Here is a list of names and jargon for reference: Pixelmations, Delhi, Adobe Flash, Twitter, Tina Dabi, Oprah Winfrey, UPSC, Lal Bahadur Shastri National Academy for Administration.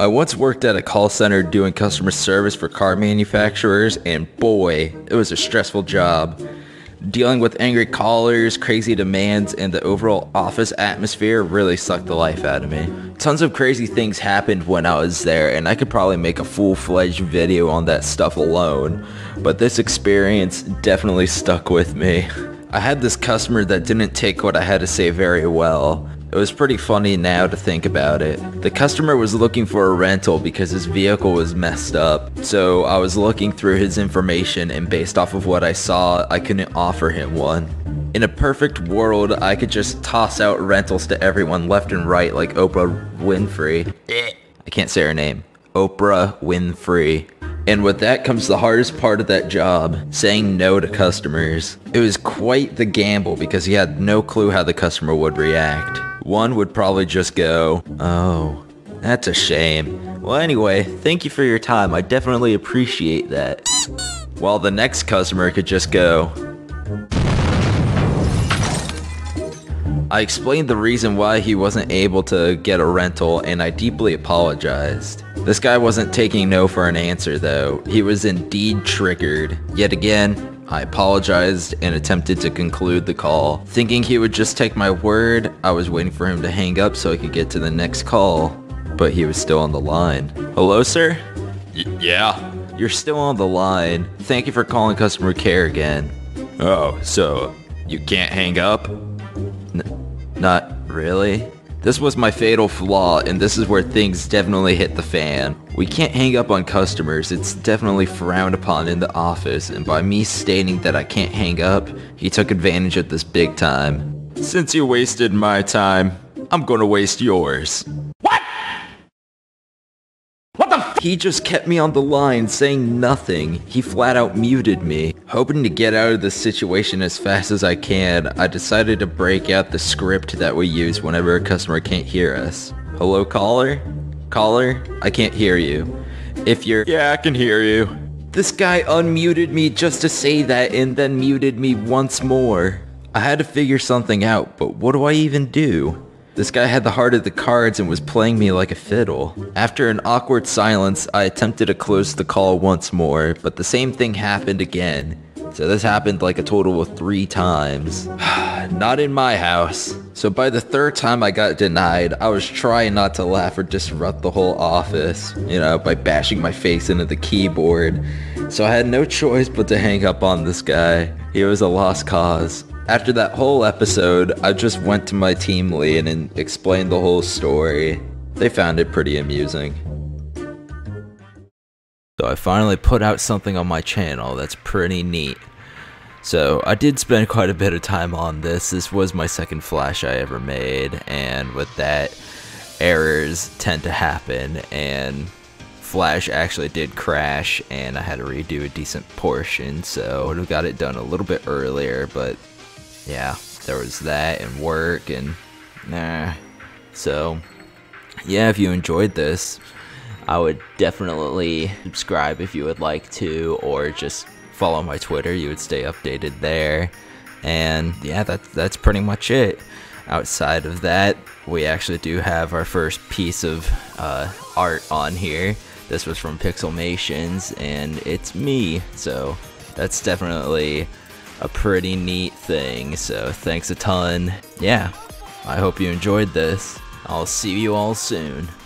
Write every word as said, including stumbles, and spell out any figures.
I once worked at a call center doing customer service for car manufacturers, and boy, it was a stressful job. Dealing with angry callers, crazy demands, and the overall office atmosphere really sucked the life out of me. Tons of crazy things happened when I was there, and I could probably make a full-fledged video on that stuff alone, but this experience definitely stuck with me. I had this customer that didn't take what I had to say very well. It was pretty funny now to think about it. The customer was looking for a rental because his vehicle was messed up. So I was looking through his information, and based off of what I saw, I couldn't offer him one. In a perfect world, I could just toss out rentals to everyone left and right like Oprah Winfrey. I can't say her name. Oprah Winfrey. And with that comes the hardest part of that job, saying no to customers. It was quite the gamble because he had no clue how the customer would react. One would probably just go, "Oh, that's a shame. Well, anyway, thank you for your time. I definitely appreciate that." While the next customer could just go, I explained the reason why he wasn't able to get a rental, and I deeply apologized. This guy wasn't taking no for an answer though. He was indeed triggered. Yet again, I apologized and attempted to conclude the call. Thinking he would just take my word, I was waiting for him to hang up so I could get to the next call. But he was still on the line. "Hello, sir?" Y- yeah. "You're still on the line. Thank you for calling customer care again." "Oh, so you can't hang up?" Not really. This was my fatal flaw, and this is where things definitely hit the fan. We can't hang up on customers. It's definitely frowned upon in the office, and by me stating that I can't hang up, he took advantage of this big time. "Since you wasted my time, I'm gonna waste yours." What? What the f- He just kept me on the line saying nothing. He flat out muted me. Hoping to get out of this situation as fast as I can, I decided to break out the script that we use whenever a customer can't hear us. "Hello, caller? Caller, I can't hear you. If you're—" "Yeah, I can hear you." This guy unmuted me just to say that, and then muted me once more. I had to figure something out, but what do I even do? This guy had the heart of the cards and was playing me like a fiddle. After an awkward silence, I attempted to close the call once more, but the same thing happened again. So this happened like a total of three times. Not in my house. So by the third time I got denied, I was trying not to laugh or disrupt the whole office, you know, by bashing my face into the keyboard. So I had no choice but to hang up on this guy. He was a lost cause. After that whole episode, I just went to my team lead and explained the whole story. They found it pretty amusing. So I finally put out something on my channel that's pretty neat. So I did spend quite a bit of time on this. This was my second flash I ever made, and with that, errors tend to happen, and Flash actually did crash, and I had to redo a decent portion, so I would have got it done a little bit earlier, but yeah, there was that and work and nah. So yeah, if you enjoyed this, I would definitely subscribe if you would like to, or just follow my Twitter. You would stay updated there. And yeah, that, that's pretty much it. Outside of that, we actually do have our first piece of uh, art on here. This was from Pixelmations, and it's me. So that's definitely a pretty neat thing, so thanks a ton. Yeah, I hope you enjoyed this. I'll see you all soon.